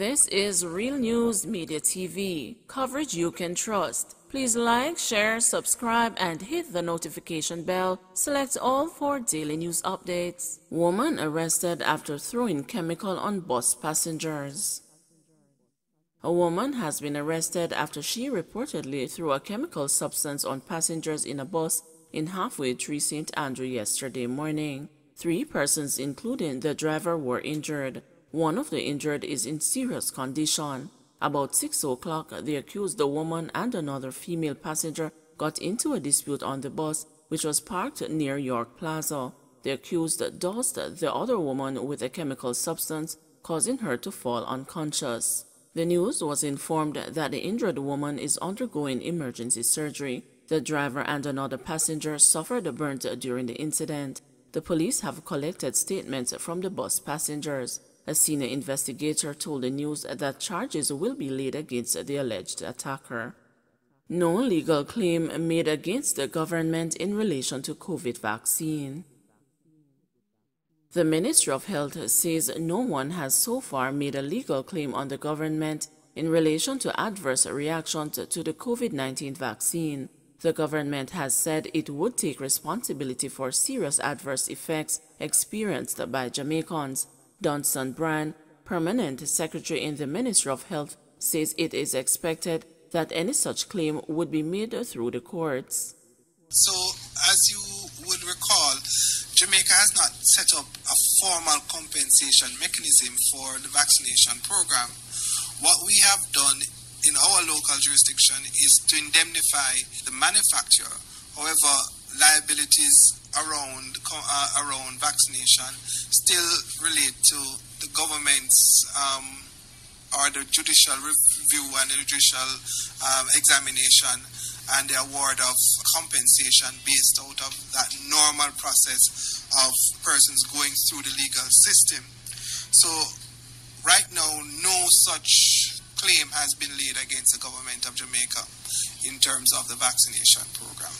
This is Real News Media TV, coverage you can trust. Please like, share, subscribe, and hit the notification bell. Select all for daily news updates. Woman arrested after throwing chemical on bus passengers. A woman has been arrested after she reportedly threw a chemical substance on passengers in a bus in Halfway Tree, St. Andrew yesterday morning. 3 persons, including the driver, were injured. One of the injured is in serious condition. About 6 o'clock, the accused, the woman, and another female passenger got into a dispute on the bus, which was parked near York Plaza. The accused doused the other woman with a chemical substance, causing her to fall unconscious. The news was informed that the injured woman is undergoing emergency surgery. The driver and another passenger suffered a burn during the incident. The police have collected statements from the bus passengers. A senior investigator told the news that charges will be laid against the alleged attacker. No legal claim made against the government in relation to COVID vaccine. The Ministry of Health says no one has so far made a legal claim on the government in relation to adverse reactions to the COVID-19 vaccine. The government has said it would take responsibility for serious adverse effects experienced by Jamaicans. Dunston Bryan, permanent secretary in the Ministry of Health, says it is expected that any such claim would be made through the courts. So, as you would recall, Jamaica has not set up a formal compensation mechanism for the vaccination program. What we have done in our local jurisdiction is to indemnify the manufacturer. However, liabilities around vaccination still relate to the government's or the judicial review and the judicial examination and the award of compensation based out of that normal process of persons going through the legal system. So right now, no such claim has been laid against the government of Jamaica in terms of the vaccination program.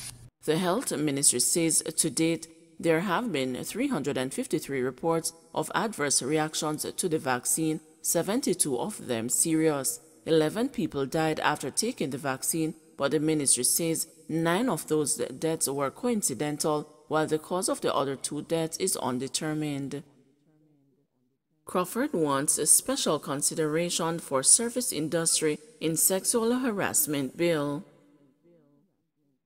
The Health Ministry says to date there have been 353 reports of adverse reactions to the vaccine, 72 of them serious. 11 people died after taking the vaccine, but the ministry says 9 of those deaths were coincidental, while the cause of the other 2 deaths is undetermined. Crawford wants a special consideration for service industry in sexual harassment bill.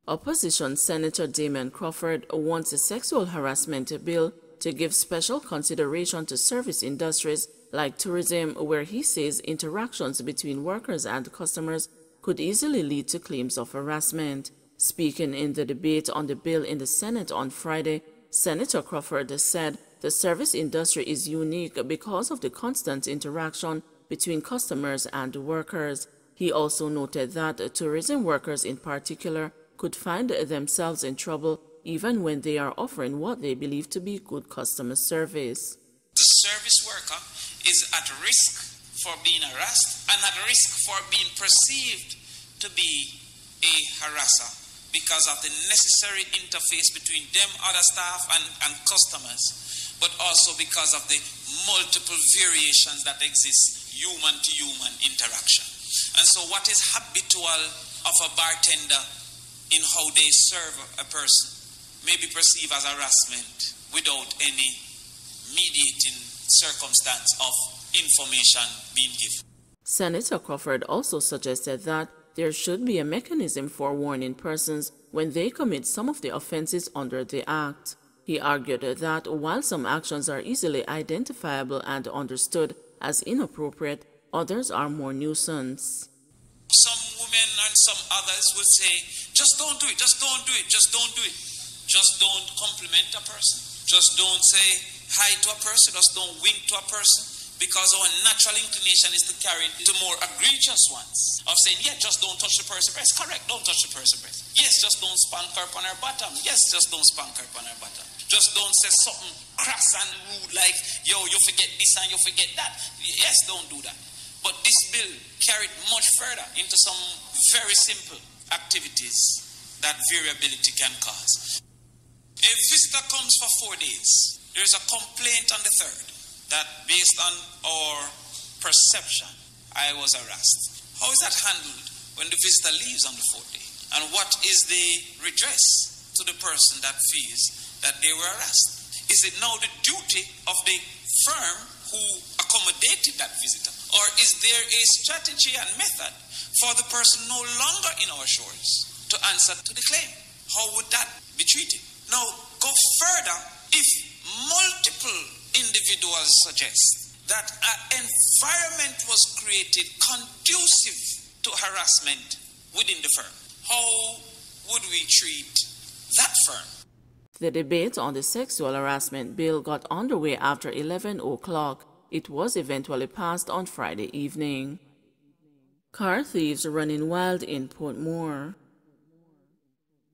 Opposition Senator Damon Crawford wants a sexual harassment bill to give special consideration to service industries like tourism, where he says interactions between workers and customers could easily lead to claims of harassment. Speaking in the debate on the bill in the Senate on Friday, Senator Crawford said the service industry is unique because of the constant interaction between customers and workers. He also noted that tourism workers in particular could find themselves in trouble even when they are offering what they believe to be good customer service. The service worker is at risk for being harassed and at risk for being perceived to be a harasser because of the necessary interface between them, other staff, and customers, but also because of the multiple variations that exist, human-to-human interaction. And so what is habitual of a bartender in how they serve a person may be perceived as harassment without any mediating circumstance of information being given. Senator Crawford also suggested that there should be a mechanism for warning persons when they commit some of the offenses under the Act. He argued that while some actions are easily identifiable and understood as inappropriate, others are more nuisance. Some women and some others would say, just don't do it, just don't do it, just don't do it. Just don't compliment a person. Just don't say hi to a person, just don't wink to a person, because our natural inclination is to carry the more egregious ones of saying, yeah, just don't touch the person breast. Correct, don't touch the person breast. Yes, just don't spank her upon her bottom. Yes, just don't spank her upon her bottom. Just don't say something crass and rude like, yo, you forget this and you forget that. Yes, don't do that. But this bill carried much further into some very simple activities that variability can cause. A visitor comes for 4 days. There is a complaint on the 3rd that, based on our perception, I was harassed. How is that handled when the visitor leaves on the fourth day? And what is the redress to the person that feels that they were harassed? Is it now the duty of the firm who accommodated that visitor? Or is there a strategy and method for the person no longer in our shores to answer to the claim? How would that be treated? Now, go further if multiple individuals suggest that an environment was created conducive to harassment within the firm. How would we treat that firm? The debate on the sexual harassment bill got underway after 11 o'clock. It was eventually passed on Friday evening. Car thieves running wild in Portmore.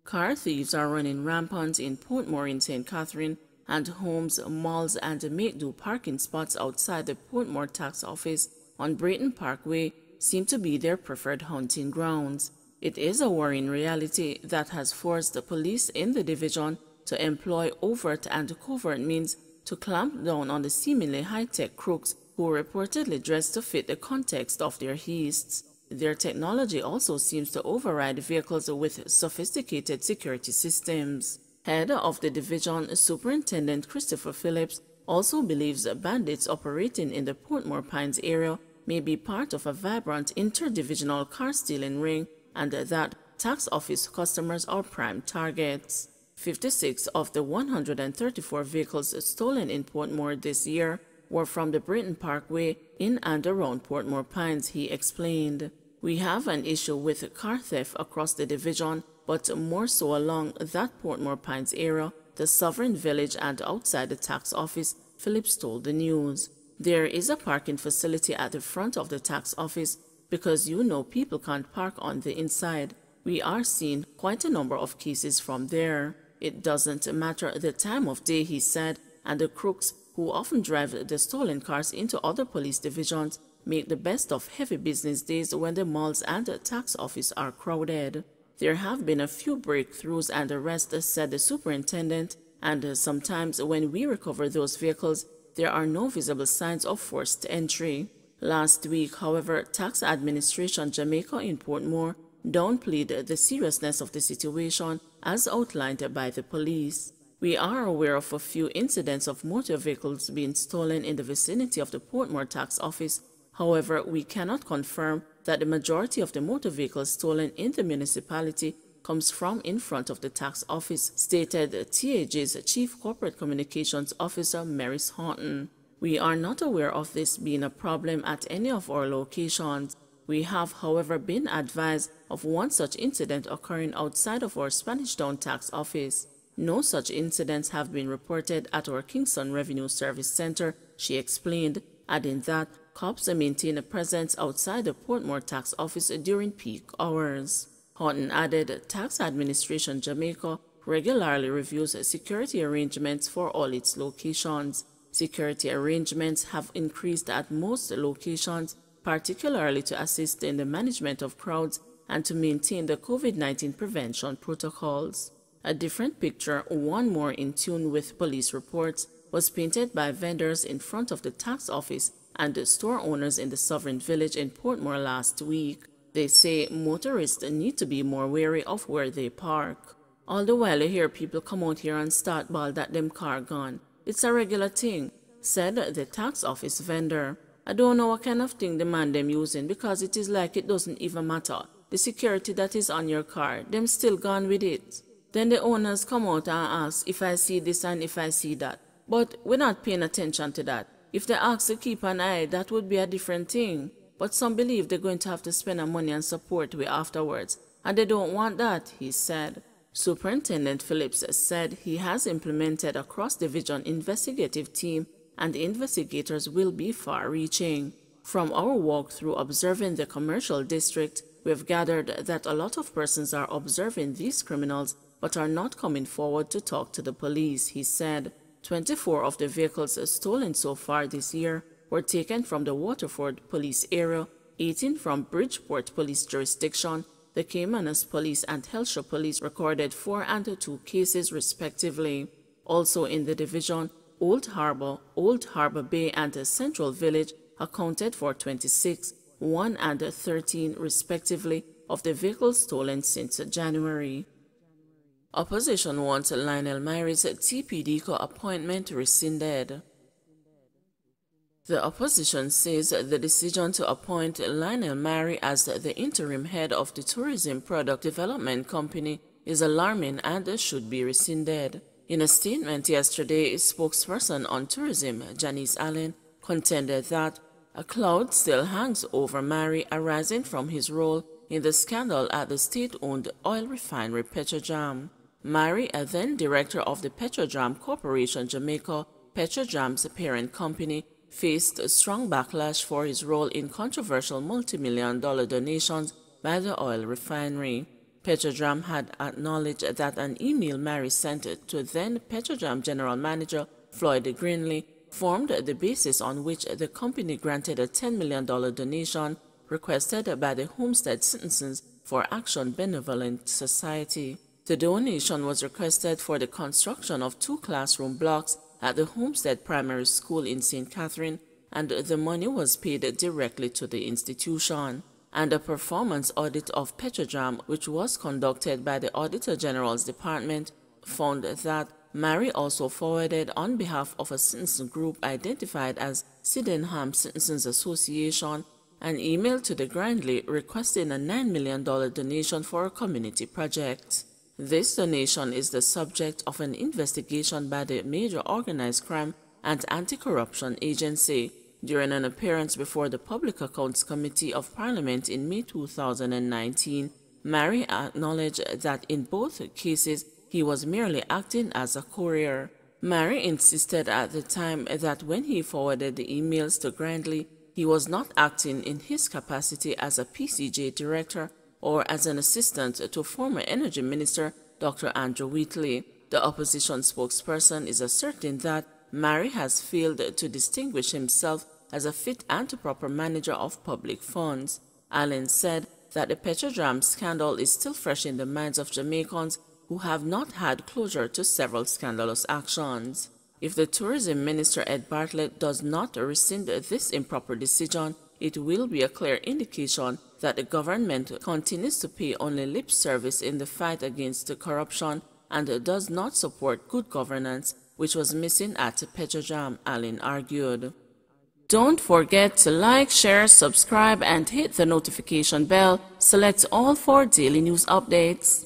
Car thieves are running rampant in Portmore, in St. Catherine, and homes, malls, and make-do parking spots outside the Portmore Tax Office on Braeton Parkway seem to be their preferred hunting grounds. It is a worrying reality that has forced the police in the division to employ overt and covert means to clamp down on the seemingly high-tech crooks who reportedly dress to fit the context of their heists. Their technology also seems to override vehicles with sophisticated security systems. Head of the division, Superintendent Christopher Phillips, also believes bandits operating in the Portmore Pines area may be part of a vibrant interdivisional car-stealing ring, and that tax office customers are prime targets. 56 of the 134 vehicles stolen in Portmore this year were from the Braeton Parkway in and around Portmore Pines, he explained. We have an issue with car theft across the division, but more so along that Portmore Pines area, the Sovereign Village, and outside the tax office, Phillips told the news. There is a parking facility at the front of the tax office because you know people can't park on the inside. We are seeing quite a number of cases from there. It doesn't matter the time of day, he said, and the crooks, who often drive the stolen cars into other police divisions, make the best of heavy business days when the malls and the tax office are crowded. There have been a few breakthroughs and arrests, said the superintendent, and sometimes when we recover those vehicles, there are no visible signs of forced entry. Last week, however, Tax Administration Jamaica in Portmore downplayed the seriousness of the situation as outlined by the police. We are aware of a few incidents of motor vehicles being stolen in the vicinity of the Portmore Tax Office. However, we cannot confirm that the majority of the motor vehicles stolen in the municipality comes from in front of the tax office, stated TAJ's Chief Corporate Communications Officer Maris Haunton. We are not aware of this being a problem at any of our locations. We have, however, been advised of one such incident occurring outside of our Spanish Town Tax Office. No such incidents have been reported at our Kingston Revenue Service Center, she explained, adding that cops maintain a presence outside the Portmore Tax Office during peak hours. Horton added, Tax Administration Jamaica regularly reviews security arrangements for all its locations. Security arrangements have increased at most locations, particularly to assist in the management of crowds and to maintain the COVID-19 prevention protocols. A different picture, one more in tune with police reports, was painted by vendors in front of the tax office and the store owners in the Sovereign Village in Portmore last week. They say motorists need to be more wary of where they park. All the while, I hear people come out here and start bald at them car gone. It's a regular thing, said the tax office vendor. I don't know what kind of thing the man them using, because it is like it doesn't even matter. The security that is on your car, them still gone with it. Then the owners come out and ask if I see this and if I see that. But we're not paying attention to that. If they ask to keep an eye, that would be a different thing. But some believe they're going to have to spend our money and support we afterwards, and they don't want that, he said. Superintendent Phillips said he has implemented a cross-division investigative team, and investigators will be far-reaching. From our walkthrough observing the commercial district, we have gathered that a lot of persons are observing these criminals but are not coming forward to talk to the police, he said. 24 of the vehicles stolen so far this year were taken from the Waterford Police area, 18 from Bridgeport Police jurisdiction. The Caymanas Police and Hellshire Police recorded 4 and 2 cases respectively. Also in the division, Old Harbour, Old Harbour Bay, and Central Village accounted for 26, one and 13 respectively of the vehicles stolen since January. Opposition wants Lionel Mary's TPD co-appointment rescinded. The opposition says the decision to appoint Lionel Mary as the interim head of the Tourism Product Development Company is alarming and should be rescinded. In a statement yesterday, a spokesperson on tourism, Janice Allen, contended that a cloud still hangs over Mary arising from his role in the scandal at the state-owned oil refinery Petrojam. Mary, a then director of the Petrojam Corporation Jamaica, Petrojam's parent company, faced a strong backlash for his role in controversial multi-million-dollar donations by the oil refinery. Petrojam had acknowledged that an email Mary sent to then Petrojam General Manager Floyd Greenley formed the basis on which the company granted a $10 million donation requested by the Homestead Citizens for Action Benevolent Society. The donation was requested for the construction of 2 classroom blocks at the Homestead Primary School in St. Catherine, and the money was paid directly to the institution. And a performance audit of Petrojam, which was conducted by the Auditor General's Department, found that Mary also forwarded on behalf of a citizen group identified as Sydenham Citizens Association an email to the Greenley requesting a $9 million donation for a community project. This donation is the subject of an investigation by the Major Organized Crime and Anti-Corruption Agency. During an appearance before the Public Accounts Committee of Parliament in May 2019, Mary acknowledged that in both cases he was merely acting as a courier. Mary insisted at the time that when he forwarded the emails to Greenley, he was not acting in his capacity as a PCJ director or as an assistant to former Energy Minister Dr. Andrew Wheatley. The opposition spokesperson is asserting that Mary has failed to distinguish himself as a fit and proper manager of public funds. Allen said that the Petrojam scandal is still fresh in the minds of Jamaicans who have not had closure to several scandalous actions. If the Tourism Minister Ed Bartlett does not rescind this improper decision, it will be a clear indication that the government continues to pay only lip service in the fight against corruption and does not support good governance, which was missing at Petrojam, Allen argued. Don't forget to like, share, subscribe, and hit the notification bell. Select all for daily news updates.